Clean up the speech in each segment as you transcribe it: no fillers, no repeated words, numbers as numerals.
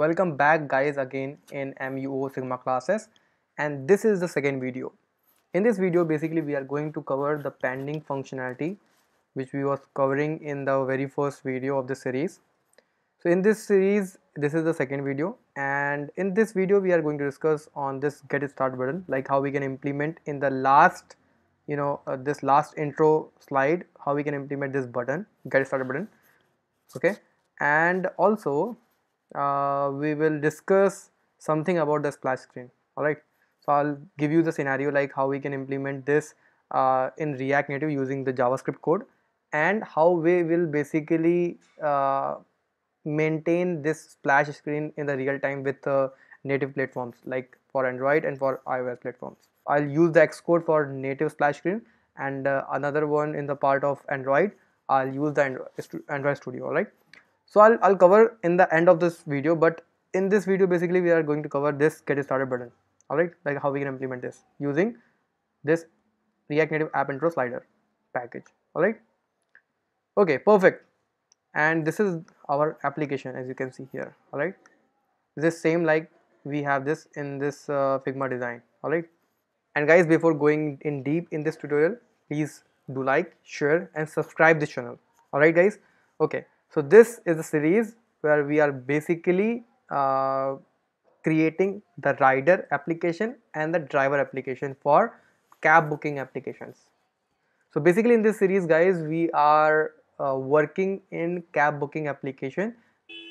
Welcome back guys again in MUO Figma classes, and this is the second video. In this video basically we are going to cover the pending functionality which we was covering in the very first video of the series. So in this series, this is the second video, and in this video we are going to discuss on this get start button, like how we can implement in the last this last intro slide, how we can implement this button, get started button. Okay, and also we will discuss something about the splash screen. Alright, so I'll give you the scenario like how we can implement this in React Native using the JavaScript code, and how we will basically maintain this splash screen in the real time with native platforms like for Android and for iOS platforms. I'll use the Xcode for native splash screen, and another one in the part of Android I'll use the Android Studio. Alright, so I'll cover in the end of this video, but in this video basically we are going to cover this get started button. Alright, like how we can implement this using this React Native app intro slider package. Alright, okay, perfect. And this is our application, as you can see here. Alright, this same like we have this in this Figma design. Alright, and guys, before going in deep in this tutorial, please do like, share and subscribe this channel. Alright guys, okay, so this is a series where we are basically creating the rider application and the driver application for cab booking applications. So basically in this series guys, we are working in cab booking application.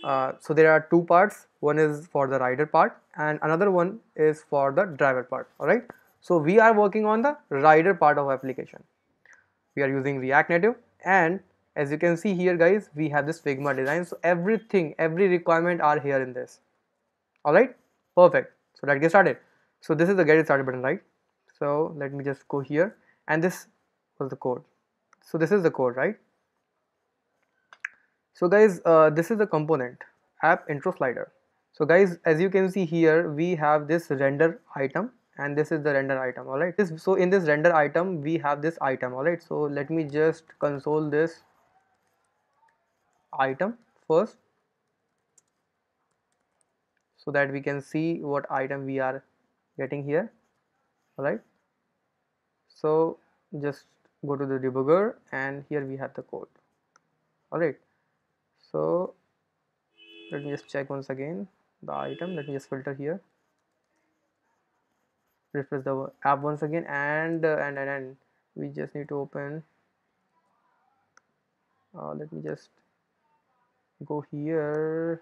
So there are two parts, one is for the rider part and another one is for the driver part. Alright, so we are working on the rider part of application. We are using React Native, and as you can see here guys, we have this Figma design. So everything, every requirement are here in this. Alright, perfect. So let's get started. So this is the get started button, right? So let me just go here, and this was the code. So this is the code, right? So guys, this is the component app intro slider. So guys, as you can see here, we have this render item, and this is the render item. Alright, so in this render item we have this item. Alright, so let me just console this item first so that we can see what item we are getting here. Alright, so just go to the debugger, and here we have the code. Alright, so let me just check once again the item. Let me just filter here, refresh the app once again, and we just need to open, let me just go here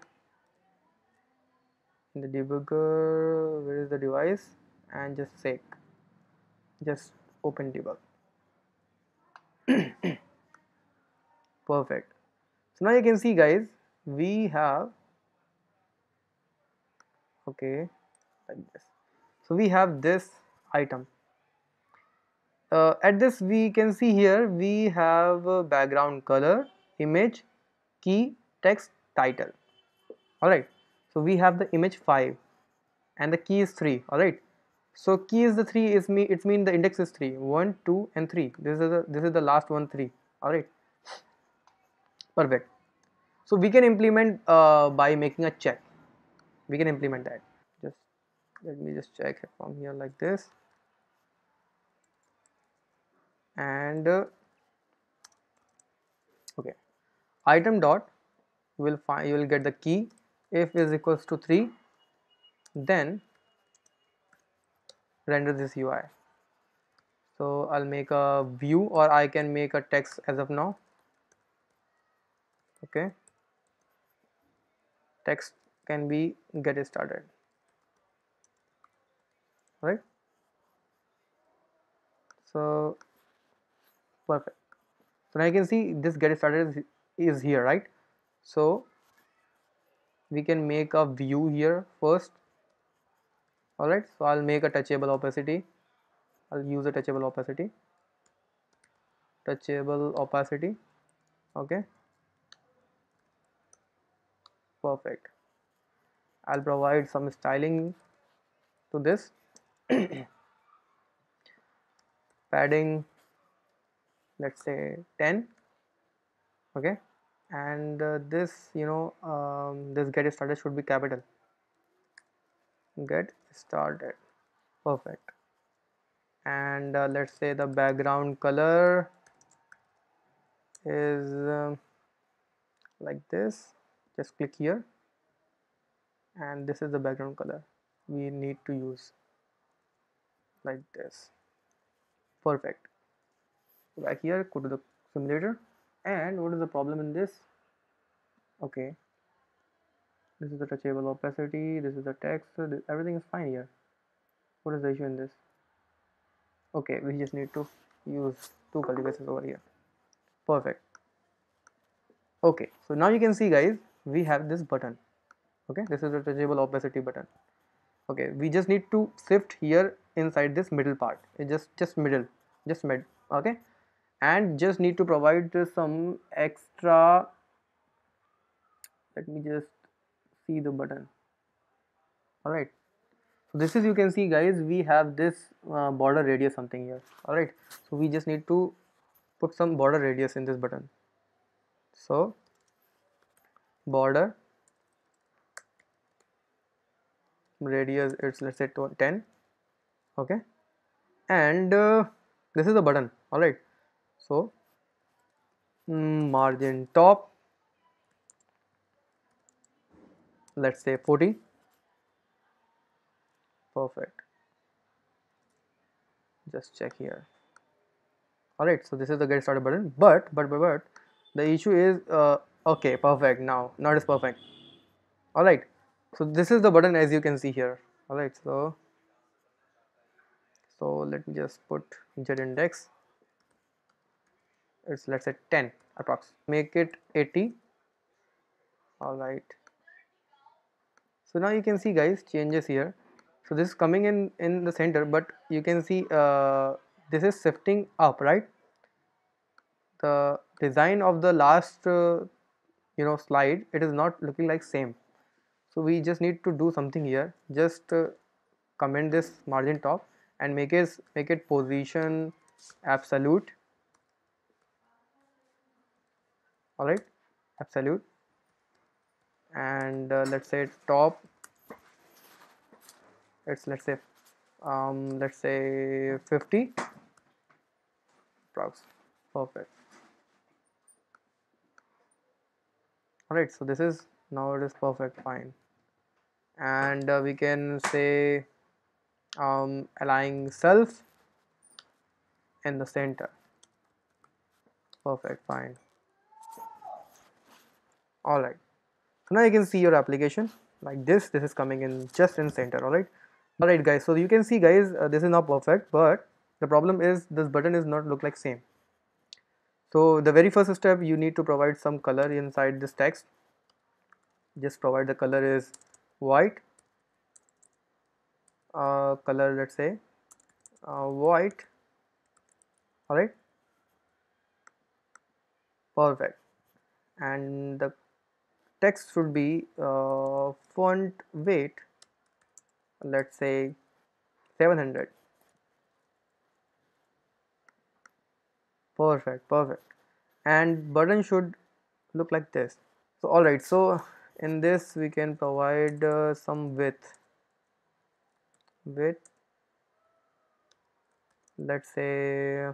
in the debugger, where is the device, and just open debug. Perfect. So now you can see guys, we have, okay, like this. So we have this item. At this we can see here we have background color, image, key, text, title. Alright, so we have the image 5 and the key is 3. Alright, so key is the 3, is me, it means the index is 3, 1, 2 and 3. This is the last one, 3. Alright, perfect. So we can implement by making a check. We can implement that. Let me just check from here like this, and okay, item dot will find, you will get the key if is equals to 3, then render this UI. So I'll make a view, or I can make a text as of now. Okay, text can be get started. Right, so perfect. So now you can see this get started is here, right? So we can make a view here first. Alright, so I'll make a touchable opacity. I'll use a touchable opacity. Touchable opacity. Okay, perfect. I'll provide some styling to this. Padding, let's say 10. Okay, and this this get started should be capital. get started. Perfect. And let's say the background color is like this. Just click here, and this is the background color we need to use, like this. Perfect. Back here, go to the simulator. And what is the problem in this? Okay, this is the touchable opacity, this is the text, everything is fine here. What is the issue in this? Okay, we just need to use two curly braces over here. Perfect. Okay, so now you can see, guys, we have this button. Okay, this is the touchable opacity button. Okay, we just need to shift here inside this middle part. It's just mid. Okay, and just need to provide some extra. Let me just see the button. All right. So this is, you can see, guys, we have this border radius something here. All right. So we just need to put some border radius in this button. So border radius, it's let's say 10. Okay, and this is the button. All right. So margin top, let's say 40. Perfect. Just check here. All right. So this is the get started button. But the issue is okay. Perfect. Now not is perfect. All right. So this is the button, as you can see here. All right. So let me just put z index. It's let's say 10 approx. Make it 80. All right. So now you can see, guys, changes here. So this is coming in the center, but you can see this is shifting up, right? The design of the last slide, it is not looking like same. So we just need to do something here. Just comment this margin top and make it position absolute. All right, absolute, and let's say top. It's let's say 50. Perfect. All right, so this is now it is perfect, fine, and we can say align self in the center. Perfect, fine. All right. So now you can see your application like this. This is coming in just in center. All right. All right, guys. So you can see, guys, this is not perfect, but the problem is this button is not look like same. So the very first step, you need to provide some color inside this text. Just provide the color is white. Color, let's say white. All right. Perfect. And the text should be font weight, let's say 700. Perfect, perfect. And button should look like this. So all right, so in this we can provide some width, let's say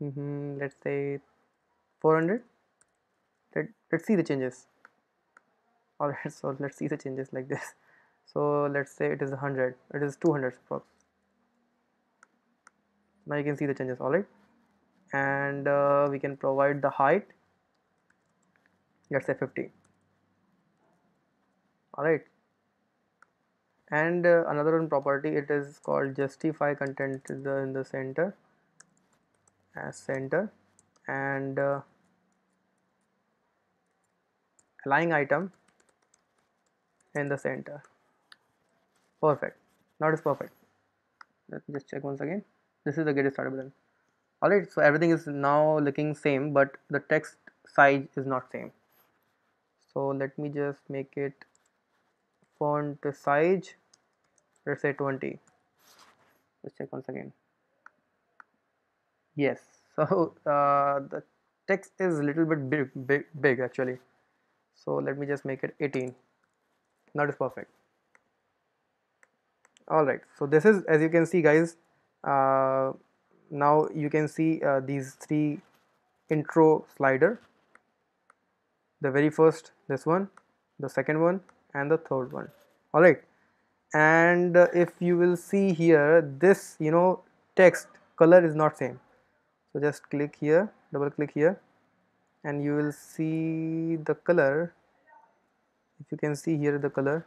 let's say 400. Let's see the changes. All right, so let's see the changes like this. So let's say it is 100. It is 200. Now you can see the changes. All right, and we can provide the height. Let's say 50. All right, and another one property, it is called justify content in the center. As center, and align item in the center. Perfect. Now it is perfect. Let me just check once again. This is the get started button. All right. So everything is now looking same, but the text size is not same. So let me just make it font size. Let's say 20. Let's check once again. Yes, so the text is a little bit big actually. So let me just make it 18. That is perfect. Alright, so this is, as you can see guys, now you can see these three intro slider. The very first, this one, the second one and the third one. Alright, and if you will see here, this text color is not same. So just click here, double click here, and you will see the color. If you can see here the color,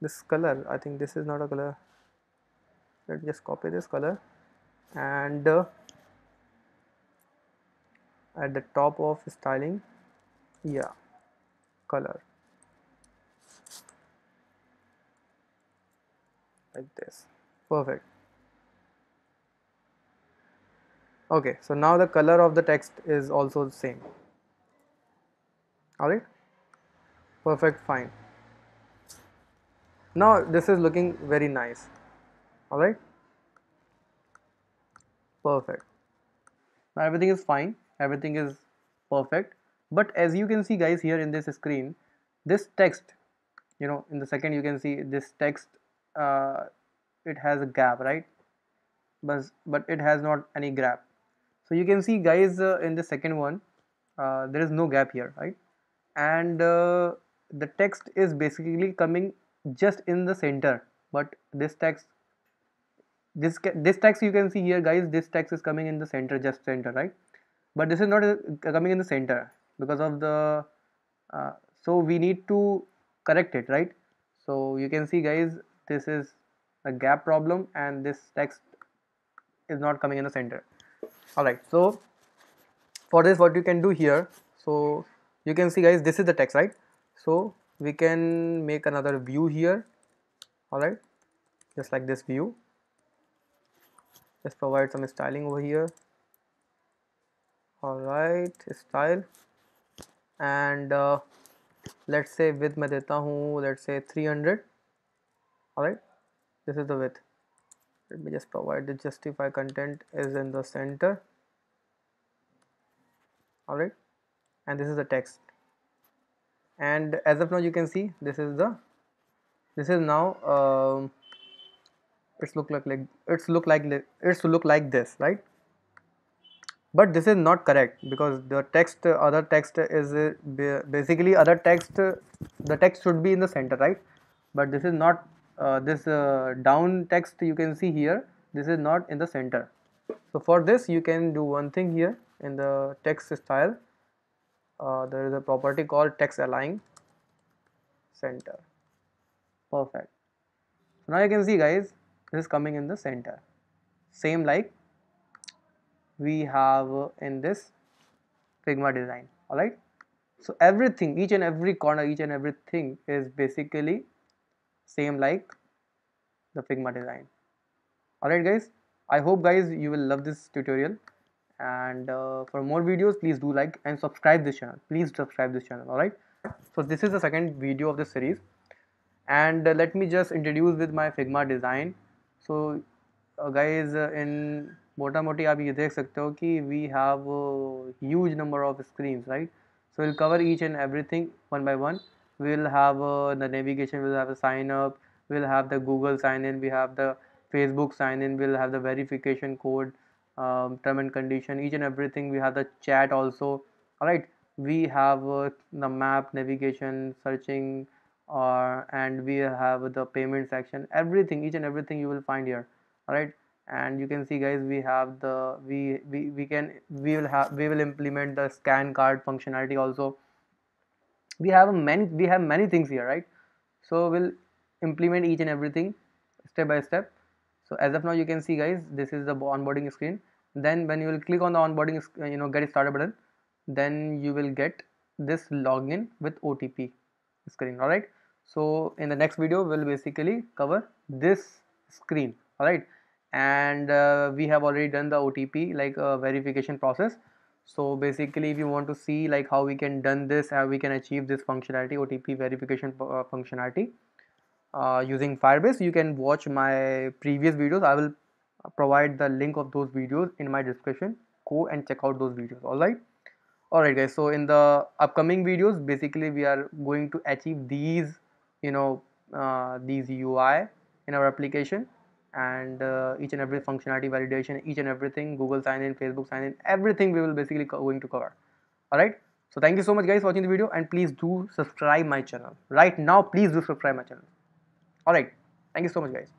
this color, I think this is not a color. Let me just copy this color, and at the top of styling, yeah, color like this. Perfect. Okay, so now the color of the text is also the same. Alright, perfect, fine. Now this is looking very nice. Alright, perfect. Now everything is fine, everything is perfect, but as you can see guys here in this screen, this text, in the second you can see this text, it has a gap, right? But it has not any gap. So you can see guys in the second one, there is no gap here, right? And the text is basically coming just in the center, but this text, this text you can see here guys, this text is coming in the center, just center, right? But this is not coming in the center because of the, so we need to correct it, right? So you can see guys, this is a gap problem and this text is not coming in the center. Alright, so for this what you can do here, so you can see guys, this is the text, right? So we can make another view here. Alright, just like this view, just provide some styling over here. Alright, style, and let's say width मैं देता हूँ, let's say 300. Alright, this is the width. Let me just provide the justify content is in the center. Alright, and this is the text, and as of now you can see this is the, this is now it's look like this, right? But this is not correct because the text, other text is basically other text, the text should be in the center, right? But this is not, this down text you can see here, this is not in the center. So for this you can do one thing here in the text style, there is a property called text align center. Perfect. So now you can see guys, this is coming in the center, same like we have in this Figma design. Alright, so everything, each and every corner, each and everything is basically same like the Figma design. Alright guys, I hope guys you will love this tutorial, and for more videos please do like and subscribe this channel, alright. So this is the second video of this series, and let me just introduce with my Figma design. So guys, in mota-moti aap ye dekh sakte ho ki we have a huge number of screens, right? So we'll cover each and everything one by one. We'll have the navigation, we'll have a sign up, we'll have the Google sign in, we have the Facebook sign in, we'll have the verification code, term and condition, each and everything. We have the chat also. Alright, we have the map, navigation, searching, and we have the payment section, everything, each and everything you will find here. Alright, and you can see guys, we have the, we will implement the scan card functionality also. We have many things here, right? So we'll implement each and everything step by step. So as of now you can see guys, this is the onboarding screen. Then when you will click on the onboarding, get started button, then you will get this login with OTP screen. Alright, so in the next video we'll basically cover this screen. Alright, and we have already done the OTP like verification process. So basically if you want to see like how we can done this, how we can achieve this functionality, OTP verification functionality using Firebase, you can watch my previous videos. I will provide the link of those videos in my description. Go and check out those videos. Alright, Alright guys, so in the upcoming videos basically we are going to achieve these, you know, these UI in our application, and each and every functionality validation, each and everything, Google sign in, Facebook sign in, everything we will basically going to cover. Alright, so thank you so much guys for watching the video, and please do subscribe my channel. Right now please do subscribe my channel. Alright, thank you so much guys.